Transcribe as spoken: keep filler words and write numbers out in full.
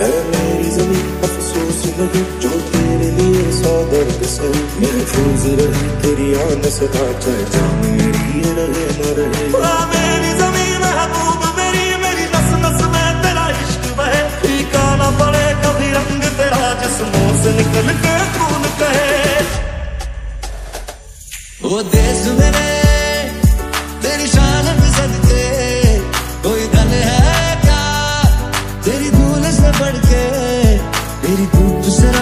أنا مالي زميل مخصوص لهم جودي لي صادر باسم محفوظ للكري عن سبعة تعمري أنا غمري وعمالي زميل محبوب مري مري نس نس میں تیرا عشق بہے فی کالا پڑے کبھی رنگ تیرا جسموں سے نکل کے خون کہے وہ دیس میرے تیری شان میں صدقے کوئی گل ہے کیا تیری دھول سے بڑھ کے میری دھوپ سے